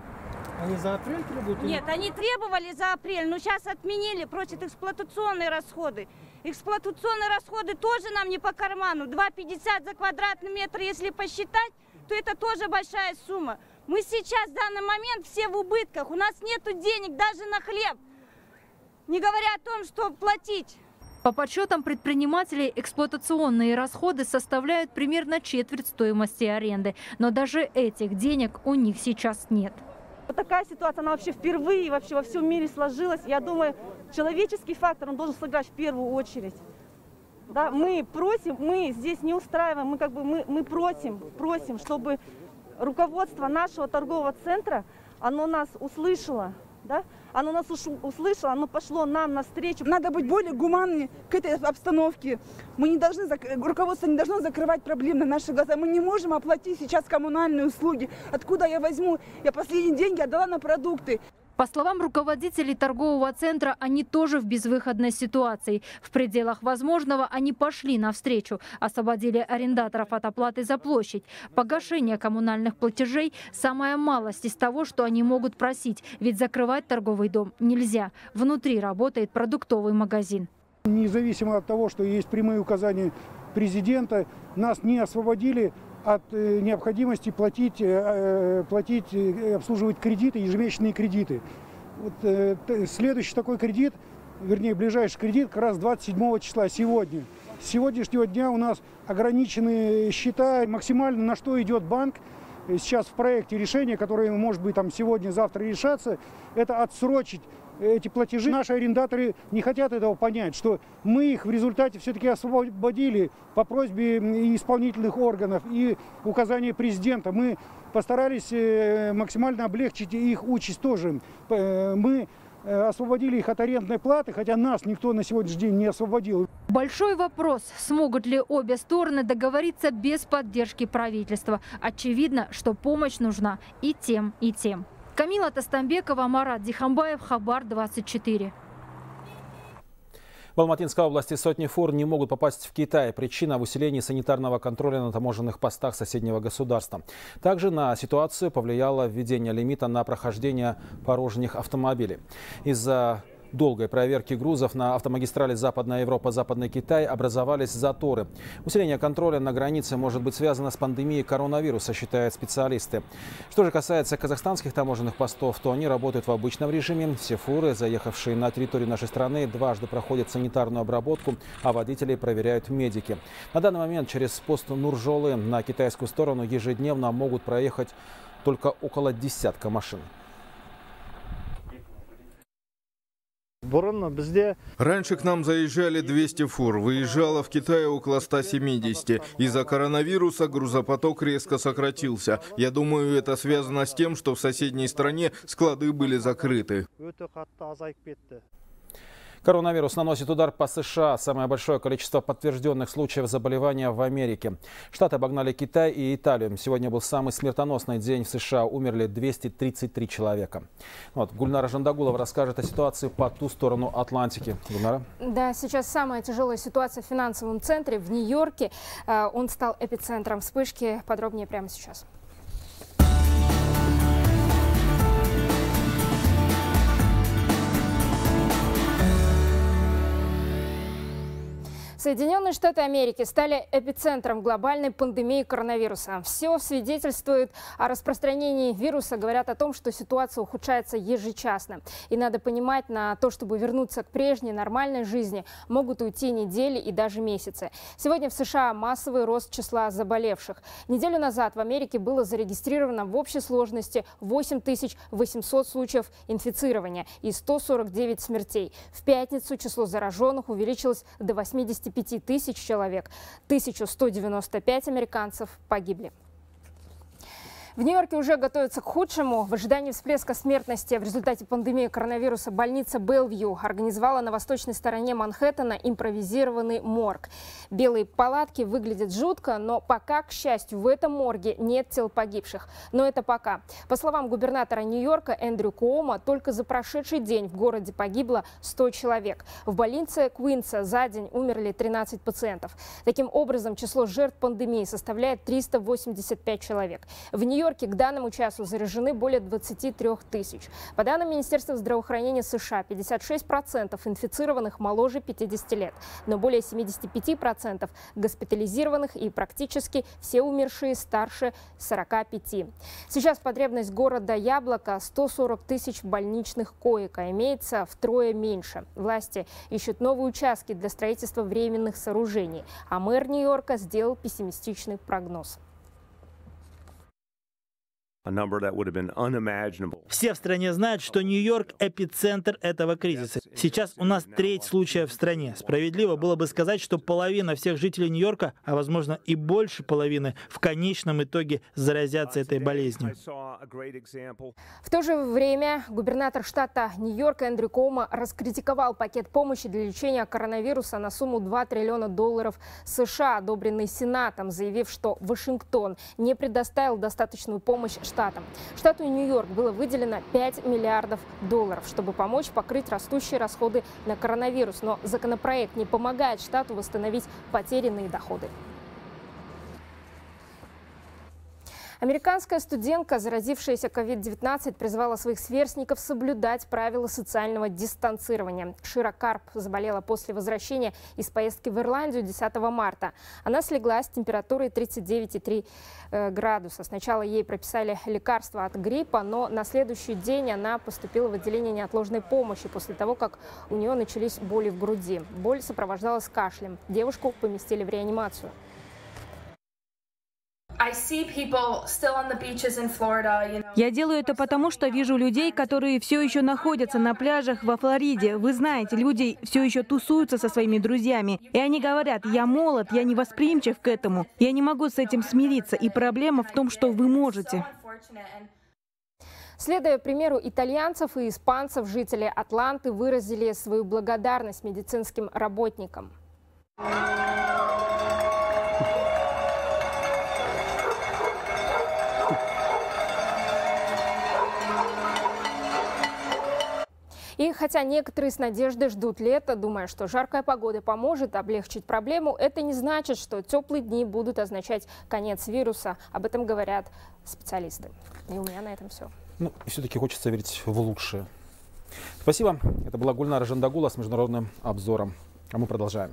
Они за апрель требуют? Нет, они требовали за апрель, но сейчас отменили, просят эксплуатационные расходы. Эксплуатационные расходы тоже нам не по карману. 2,50 за квадратный метр, если посчитать, то это тоже большая сумма. Мы сейчас, в данный момент, все в убытках. У нас нет денег даже на хлеб, не говоря о том, что платить. По подсчетам предпринимателей, эксплуатационные расходы составляют примерно четверть стоимости аренды. Но даже этих денег у них сейчас нет. Вот такая ситуация, она вообще впервые во всем мире сложилась. Я думаю, человеческий фактор, он должен сыграть в первую очередь. Да, мы просим, мы здесь не устраиваем, мы просим, чтобы руководство нашего торгового центра, оно нас услышало. Да? Оно нас услышало, оно пошло нам навстречу. Надо быть более гуманными к этой обстановке. Мы не должны, руководство не должно закрывать проблемы на наши глаза. Мы не можем оплатить сейчас коммунальные услуги. Откуда я возьму? Я последние деньги отдала на продукты. По словам руководителей торгового центра, они тоже в безвыходной ситуации. В пределах возможного они пошли навстречу, освободили арендаторов от оплаты за площадь. Погашение коммунальных платежей – самая малость из того, что они могут просить, ведь закрывать торговый дом нельзя. Внутри работает продуктовый магазин. Независимо от того, что есть прямые указания президента, нас не освободили от необходимости платить, обслуживать кредиты, ежемесячные кредиты. Вот, следующий такой кредит, вернее, ближайший кредит как раз 27 числа, сегодня. С сегодняшнего дня у нас ограничены счета, максимально на что идет банк. Сейчас в проекте решение, которое, может быть, там сегодня-завтра решаться, это отсрочить эти платежи. Наши арендаторы не хотят этого понять, что мы их в результате все-таки освободили по просьбе исполнительных органов и указания президента. Мы постарались максимально облегчить их участь тоже. Мы освободили их от арендной платы, хотя нас никто на сегодняшний день не освободил. Большой вопрос, смогут ли обе стороны договориться без поддержки правительства. Очевидно, что помощь нужна и тем, и тем. Камила Тастанбекова, Марат Дихамбаев, Хабар 24. В Алматинской области сотни фур не могут попасть в Китай. Причина в усилении санитарного контроля на таможенных постах соседнего государства. Также на ситуацию повлияло введение лимита на прохождение порожних автомобилей. Из-за долгой проверки грузов на автомагистрали Западная Европа-Западный Китай образовались заторы. Усиление контроля на границе может быть связано с пандемией коронавируса, считают специалисты. Что же касается казахстанских таможенных постов, то они работают в обычном режиме. Все фуры, заехавшие на территорию нашей страны, дважды проходят санитарную обработку, а водителей проверяют медики. На данный момент через пост Нуржолы на китайскую сторону ежедневно могут проехать только около десятка машин. Раньше к нам заезжали 200 фур, выезжало в Китае около 170. Из-за коронавируса грузопоток резко сократился. Я думаю, это связано с тем, что в соседней стране склады были закрыты. Коронавирус наносит удар по США. Самое большое количество подтвержденных случаев заболевания в Америке. Штаты обогнали Китай и Италию. Сегодня был самый смертоносный день в США. Умерли 233 человека. Вот, Гульнара Жандагулова расскажет о ситуации по ту сторону Атлантики. Гульнара? Да, сейчас самая тяжелая ситуация в финансовом центре в Нью-Йорке. Он стал эпицентром вспышки. Подробнее прямо сейчас. Соединенные Штаты Америки стали эпицентром глобальной пандемии коронавируса. Все свидетельствует о распространении вируса, говорят о том, что ситуация ухудшается ежечасно. И надо понимать, на то, чтобы вернуться к прежней нормальной жизни, могут уйти недели и даже месяцы. Сегодня в США массовый рост числа заболевших. Неделю назад в Америке было зарегистрировано в общей сложности 8800 случаев инфицирования и 149 смертей. В пятницу число зараженных увеличилось до 85 тысяч человек. 1195 американцев погибли. В Нью-Йорке уже готовятся к худшему. В ожидании всплеска смертности в результате пандемии коронавируса больница Белвью организовала на восточной стороне Манхэттена импровизированный морг. Белые палатки выглядят жутко, но пока, к счастью, в этом морге нет тел погибших. Но это пока. По словам губернатора Нью-Йорка Эндрю Куомо, только за прошедший день в городе погибло 100 человек. В больнице Куинса за день умерли 13 пациентов. Таким образом, число жертв пандемии составляет 385 человек. В Нью-Йорке к данному часу заражены более 23 тысяч. По данным Министерства здравоохранения США, 56% инфицированных моложе 50 лет, но более 75% госпитализированных и практически все умершие старше 45. Сейчас потребность города Яблоко 140 тысяч больничных коек, а имеется втрое меньше. Власти ищут новые участки для строительства временных сооружений, а мэр Нью-Йорка сделал пессимистичный прогноз. Все в стране знают, что Нью-Йорк – эпицентр этого кризиса. Сейчас у нас треть случаев в стране. Справедливо было бы сказать, что половина всех жителей Нью-Йорка, а возможно и больше половины, в конечном итоге заразятся этой болезнью. В то же время губернатор штата Нью-Йорк Эндрю Куомо раскритиковал пакет помощи для лечения коронавируса на сумму $2 триллиона США, одобренный Сенатом, заявив, что Вашингтон не предоставил достаточную помощь штатам. Штату Нью-Йорк было выделено $5 миллиардов, чтобы помочь покрыть растущие расходы на коронавирус. Но законопроект не помогает штату восстановить потерянные доходы. Американская студентка, заразившаяся COVID-19, призвала своих сверстников соблюдать правила социального дистанцирования. Шира Карп заболела после возвращения из поездки в Ирландию 10 марта. Она слегла с температурой 39,3 градуса. Сначала ей прописали лекарства от гриппа, но на следующий день она поступила в отделение неотложной помощи после того, как у нее начались боли в груди. Боль сопровождалась кашлем. Девушку поместили в реанимацию. Я делаю это потому, что вижу людей, которые все еще находятся на пляжах во Флориде. Вы знаете, люди все еще тусуются со своими друзьями. И они говорят: я молод, я не восприимчив к этому. Я не могу с этим смириться. И проблема в том, что вы можете. Следуя примеру итальянцев и испанцев, жители Атланты выразили свою благодарность медицинским работникам. И хотя некоторые с надеждой ждут лета, думая, что жаркая погода поможет облегчить проблему, это не значит, что теплые дни будут означать конец вируса. Об этом говорят специалисты. И у меня на этом все. Ну, все-таки хочется верить в лучшее. Спасибо. Это была Гульнара Жандагулова с международным обзором. А мы продолжаем.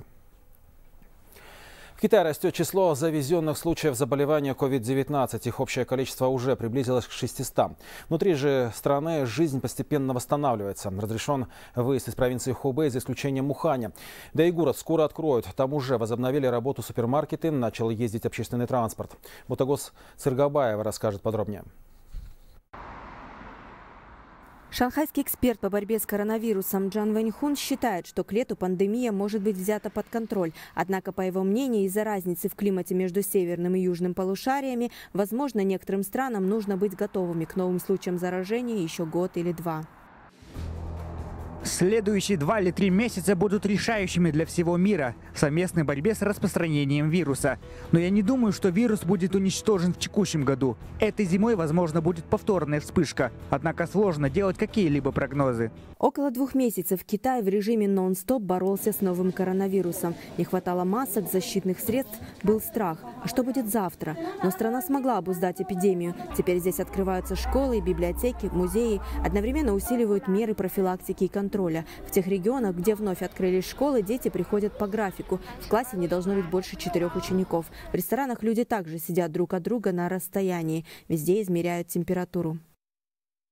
В Китае растет число завезенных случаев заболевания COVID-19. Их общее количество уже приблизилось к 600. Внутри же страны жизнь постепенно восстанавливается. Разрешен выезд из провинции Хубэй за исключением Уханя. Да и город скоро откроют. Там уже возобновили работу супермаркеты, начал ездить общественный транспорт. Бутагоз Циргабаева расскажет подробнее. Шанхайский эксперт по борьбе с коронавирусом Джан Вэньхун считает, что к лету пандемия может быть взята под контроль. Однако, по его мнению, из-за разницы в климате между северным и южным полушариями, возможно, некоторым странам нужно быть готовыми к новым случаям заражения еще год или два. Следующие 2 или 3 месяца будут решающими для всего мира в совместной борьбе с распространением вируса. Но я не думаю, что вирус будет уничтожен в текущем году. Этой зимой, возможно, будет повторная вспышка. Однако сложно делать какие-либо прогнозы. Около 2 месяцев Китай в режиме нон-стоп боролся с новым коронавирусом. Не хватало масок, защитных средств, был страх. А что будет завтра? Но страна смогла обуздать эпидемию. Теперь здесь открываются школы, библиотеки, музеи. Одновременно усиливают меры профилактики и контроля. В тех регионах, где вновь открылись школы, дети приходят по графику. В классе не должно быть больше 4 учеников. В ресторанах люди также сидят друг от друга на расстоянии. Везде измеряют температуру.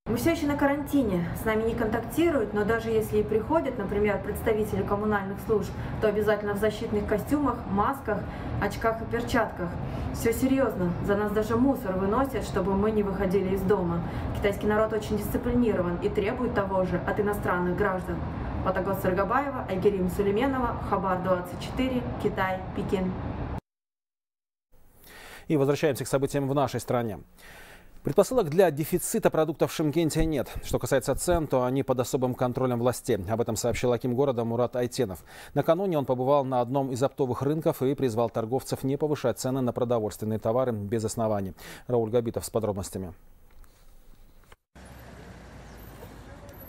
Мы все еще на карантине. С нами не контактируют, но даже если и приходят, например, представители коммунальных служб, то обязательно в защитных костюмах, масках, очках и перчатках. Все серьезно. За нас даже мусор выносят, чтобы мы не выходили из дома. Китайский народ очень дисциплинирован и требует того же от иностранных граждан. Патагос Саргабаева, Айгерим Сулейменова, Хабар 24, Китай, Пекин. И возвращаемся к событиям в нашей стране. Предпосылок для дефицита продуктов в Шымкенте нет. Что касается цен, то они под особым контролем властей. Об этом сообщил аким города Мурат Айтенов. Накануне он побывал на одном из оптовых рынков и призвал торговцев не повышать цены на продовольственные товары без оснований. Рауль Габитов с подробностями.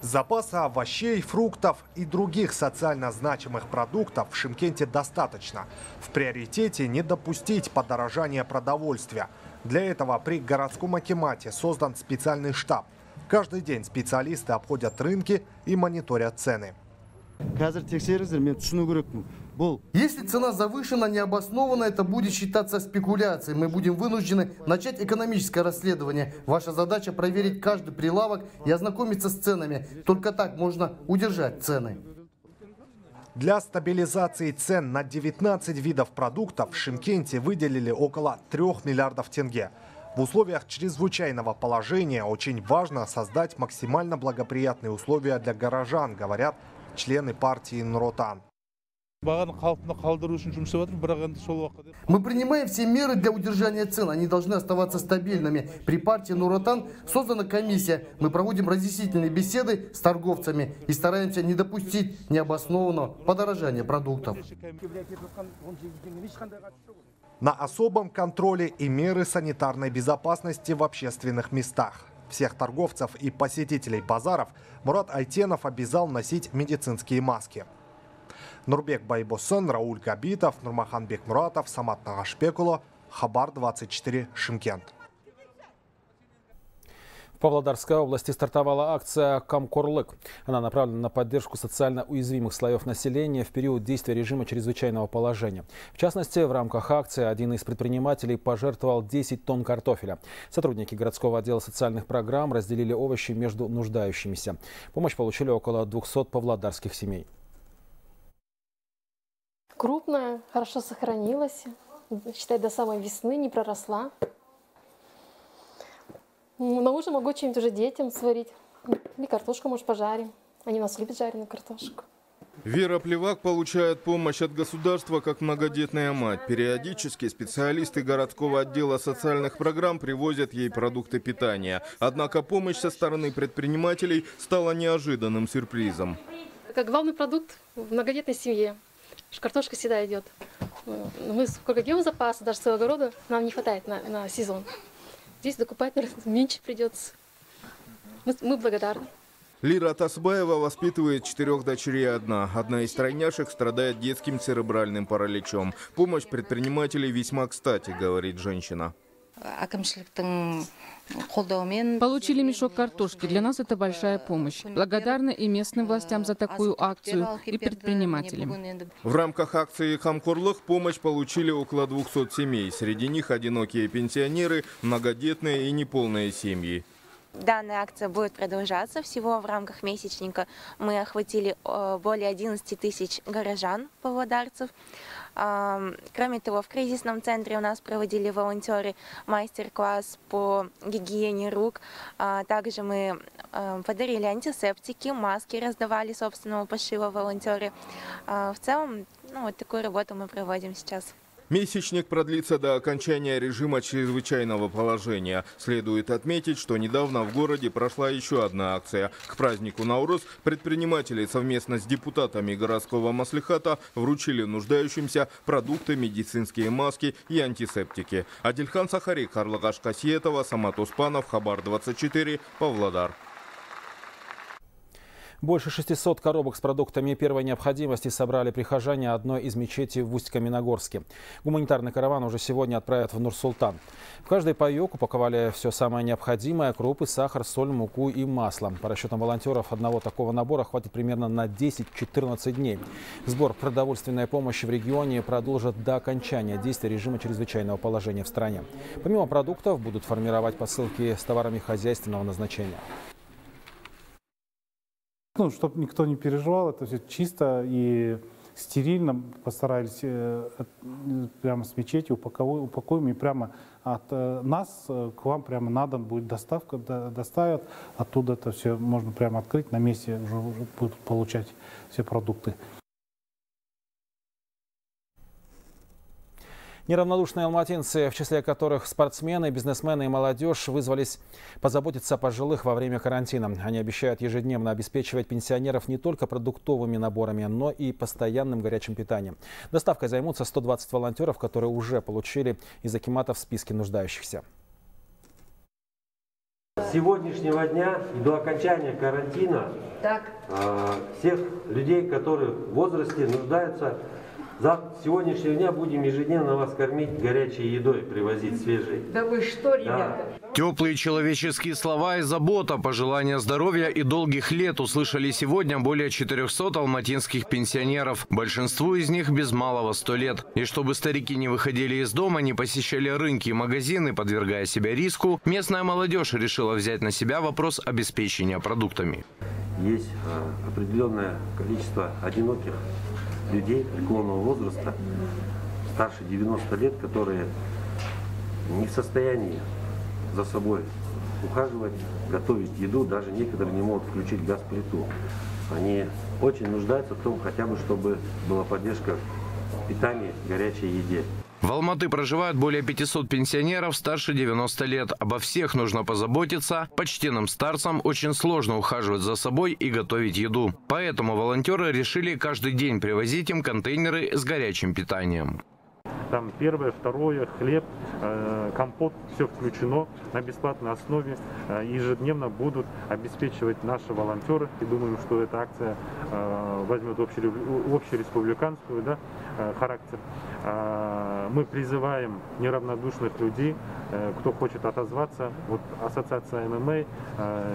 Запаса овощей, фруктов и других социально значимых продуктов в Шымкенте достаточно. В приоритете не допустить подорожания продовольствия. Для этого при городском акимате создан специальный штаб. Каждый день специалисты обходят рынки и мониторят цены. Если цена завышена необоснованно, это будет считаться спекуляцией. Мы будем вынуждены начать экономическое расследование. Ваша задача проверить каждый прилавок и ознакомиться с ценами. Только так можно удержать цены. Для стабилизации цен на 19 видов продуктов в Шымкенте выделили около 3 миллиардов тенге. В условиях чрезвычайного положения очень важно создать максимально благоприятные условия для горожан, говорят члены партии «Нуротан». Мы принимаем все меры для удержания цен. Они должны оставаться стабильными. При партии «Нуротан» создана комиссия. Мы проводим разъяснительные беседы с торговцами и стараемся не допустить необоснованного подорожания продуктов. На особом контроле и меры санитарной безопасности в общественных местах. Всех торговцев и посетителей базаров Мурат Айтенов обязал носить медицинские маски. Нурбек Байбос, Рауль Габитов, Нурмахан Бек Муратов, Самат Хабар 24, Шымкент. В Павлодарской области стартовала акция «Камкорлык». Она направлена на поддержку социально уязвимых слоев населения в период действия режима чрезвычайного положения. В частности, в рамках акции один из предпринимателей пожертвовал 10 тонн картофеля. Сотрудники городского отдела социальных программ разделили овощи между нуждающимися. Помощь получили около 200 павлодарских семей. Крупная, хорошо сохранилась. Считай, до самой весны не проросла. На ужин могу что-нибудь уже детям сварить. Или картошку, может, пожарим. Они у нас любят жареную картошку. Вера Плевак получает помощь от государства как многодетная мать. Периодически специалисты городского отдела социальных программ привозят ей продукты питания. Однако помощь со стороны предпринимателей стала неожиданным сюрпризом. Как главный продукт в многодетной семье. Картошка всегда идет. Мы сколько делаем запаса, даже своего огорода, нам не хватает на сезон. Здесь докупать, наверное, меньше придется. Мы благодарны. Лира Тасбаева воспитывает 4 дочерей одна. Одна из тройняшек страдает детским церебральным параличом. Помощь предпринимателей весьма кстати, говорит женщина. Получили мешок картошки. Для нас это большая помощь. Благодарны и местным властям за такую акцию, и предпринимателям. В рамках акции «Камкорлык» помощь получили около 200 семей. Среди них одинокие пенсионеры, многодетные и неполные семьи. Данная акция будет продолжаться. Всего в рамках месячника мы охватили более 11 тысяч горожан-павлодарцев. Кроме того, в кризисном центре у нас проводили волонтеры мастер-класс по гигиене рук. Также мы подарили антисептики, маски раздавали собственного пошива волонтеры. В целом, вот такую работу мы проводим сейчас. Месячник продлится до окончания режима чрезвычайного положения. Следует отметить, что недавно в городе прошла еще одна акция. К празднику Наурыз предприниматели совместно с депутатами городского маслихата вручили нуждающимся продукты, медицинские маски и антисептики. Адельхан Сахарик, Карлагаш Касиетова, Саматуспанов, Хабар 24, Павлодар. Больше 600 коробок с продуктами первой необходимости собрали прихожане одной из мечетей в Усть-Каменогорске. Гуманитарный караван уже сегодня отправят в Нур-Султан. В каждый паек упаковали все самое необходимое – крупы, сахар, соль, муку и масло. По расчетам волонтеров, одного такого набора хватит примерно на 10-14 дней. Сбор продовольственной помощи в регионе продолжат до окончания действия режима чрезвычайного положения в стране. Помимо продуктов будут формировать посылки с товарами хозяйственного назначения. Чтобы никто не переживал, это все чисто и стерильно постарались прямо с мечети упакуем, и прямо от нас к вам прямо на дом будет доставка, доставят, оттуда это все можно прямо открыть, на месте уже будут получать все продукты. Неравнодушные алматинцы, в числе которых спортсмены, бизнесмены и молодежь, вызвались позаботиться о пожилых во время карантина. Они обещают ежедневно обеспечивать пенсионеров не только продуктовыми наборами, но и постоянным горячим питанием. Доставкой займутся 120 волонтеров, которые уже получили из акиматов списки нуждающихся. С сегодняшнего дня и до окончания карантина всех людей, которые в возрасте нуждаются, с сегодняшнего дня будем ежедневно вас кормить горячей едой, привозить свежей. Да вы что, ребята? Да. Теплые человеческие слова и забота, пожелания здоровья и долгих лет услышали сегодня более 400 алматинских пенсионеров. Большинству из них без малого 100 лет. И чтобы старики не выходили из дома, не посещали рынки и магазины, подвергая себя риску, местная молодежь решила взять на себя вопрос обеспечения продуктами. Есть определенное количество одиноких людей преклонного возраста, старше 90 лет, которые не в состоянии за собой ухаживать, готовить еду, даже некоторые не могут включить газ-плиту. Они очень нуждаются в том, хотя бы чтобы была поддержка питания, горячей еде. В Алматы проживают более 500 пенсионеров старше 90 лет. Обо всех нужно позаботиться. Почтенным старцам очень сложно ухаживать за собой и готовить еду. Поэтому волонтеры решили каждый день привозить им контейнеры с горячим питанием. Там первое, второе, хлеб, компот, все включено на бесплатной основе. Ежедневно будут обеспечивать наши волонтеры. И думаем, что эта акция возьмет общереспубликанскую характер. Мы призываем неравнодушных людей кто хочет отозваться, вот ассоциация ММА,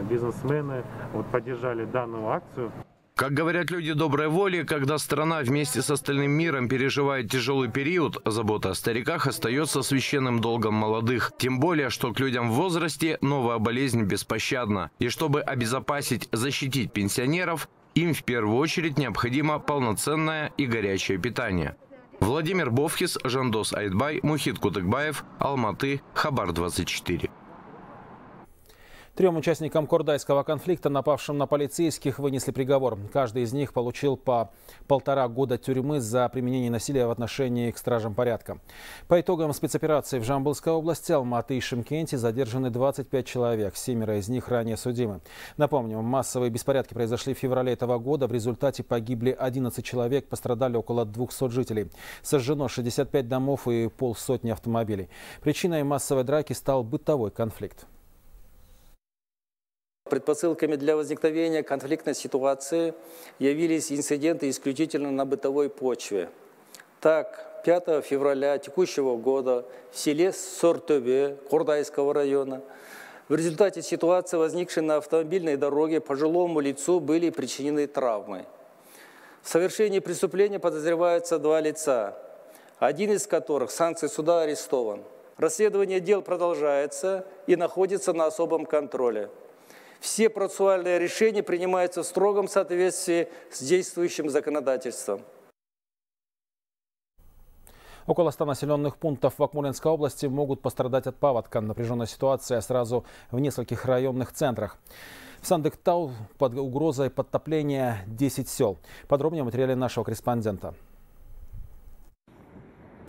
бизнесмены вот поддержали данную акцию. Как говорят люди доброй воли, когда страна вместе с остальным миром переживает тяжелый период, забота о стариках остается священным долгом молодых. Тем более, что к людям в возрасте новая болезнь беспощадна. И чтобы обезопасить, защитить пенсионеров, им в первую очередь необходимо полноценное и горячее питание. Владимир Бовхис, Жандос Айтбай, Мухит Кутыкбаев, Алматы, Хабар 24. Трем участникам кордайского конфликта, напавшим на полицейских, вынесли приговор. Каждый из них получил по 1,5 года тюрьмы за применение насилия в отношении к стражам порядка. По итогам спецоперации в Жамбылской области, Алматы и Шымкенте задержаны 25 человек. 7 из них ранее судимы. Напомним, массовые беспорядки произошли в феврале этого года. В результате погибли 11 человек, пострадали около 200 жителей. Сожжено 65 домов и 500 автомобилей. Причиной массовой драки стал бытовой конфликт. Предпосылками для возникновения конфликтной ситуации явились инциденты исключительно на бытовой почве. Так, 5 февраля текущего года в селе Сортөбе Кордайского района в результате ситуации, возникшей на автомобильной дороге, пожилому лицу были причинены травмы. В совершении преступления подозреваются 2 лица, один из которых санкцией суда арестован. Расследование дел продолжается и находится на особом контроле. Все процессуальные решения принимаются в строгом соответствии с действующим законодательством. Около 100 населенных пунктов в Акмолинской области могут пострадать от паводка. Напряженная ситуация сразу в нескольких районных центрах. В Сандыктау под угрозой подтопления 10 сел. Подробнее в материале нашего корреспондента.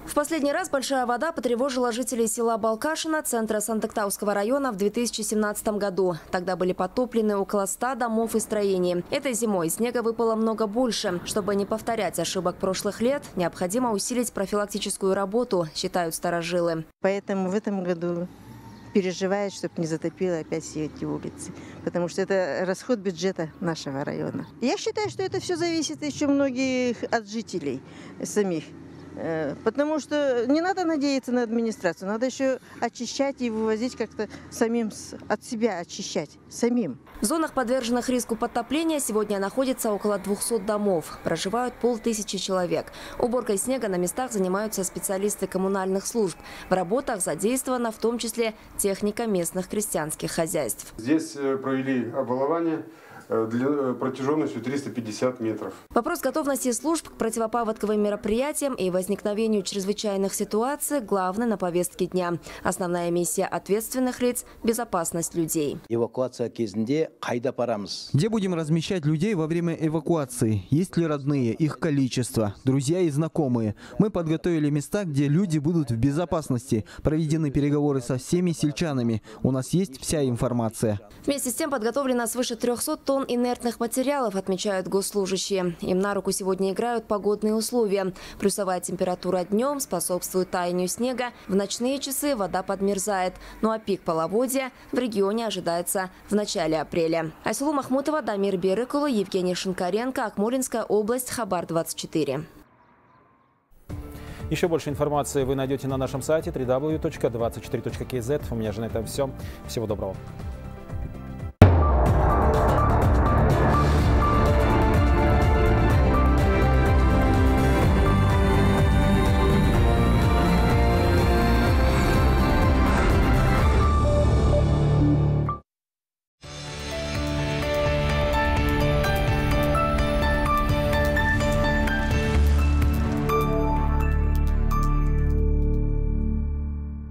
В последний раз большая вода потревожила жителей села Балкашино, центра Сандыктауского района, в 2017 году. Тогда были потоплены около 100 домов и строений. Этой зимой снега выпало много больше. Чтобы не повторять ошибок прошлых лет, необходимо усилить профилактическую работу, считают старожилы. Поэтому в этом году переживают, чтобы не затопило опять все эти улицы. Потому что это расход бюджета нашего района. Я считаю, что это все зависит еще многих от жителей самих. Потому что не надо надеяться на администрацию, надо еще очищать и вывозить как-то самим, от себя очищать самим. В зонах, подверженных риску подтопления, сегодня находится около 200 домов. Проживают 500 человек. Уборкой снега на местах занимаются специалисты коммунальных служб. В работах задействована в том числе техника местных крестьянских хозяйств. Здесь провели обвалование протяженностью 350 метров. Вопрос готовности служб к противопаводковым мероприятиям и возникновению чрезвычайных ситуаций главный на повестке дня. Основная миссия ответственных лиц – безопасность людей. Эвакуация кезінде қайда барамыз? Где будем размещать людей во время эвакуации? Есть ли родные, их количество, друзья и знакомые? Мы подготовили места, где люди будут в безопасности. Проведены переговоры со всеми сельчанами. У нас есть вся информация. Вместе с тем подготовлено свыше 300 тонн инертных материалов, отмечают госслужащие. Им на руку сегодня играют погодные условия. Плюсовая температура днем способствует таянию снега. В ночные часы вода подмерзает. Ну а пик половодья в регионе ожидается в начале апреля. Айсулу Махмутова, Дамир Берыкулы, Евгений Шинкаренко, Акмолинская область, Хабар 24. Еще больше информации вы найдете на нашем сайте www.24.kz. У меня же на этом все. Всего доброго.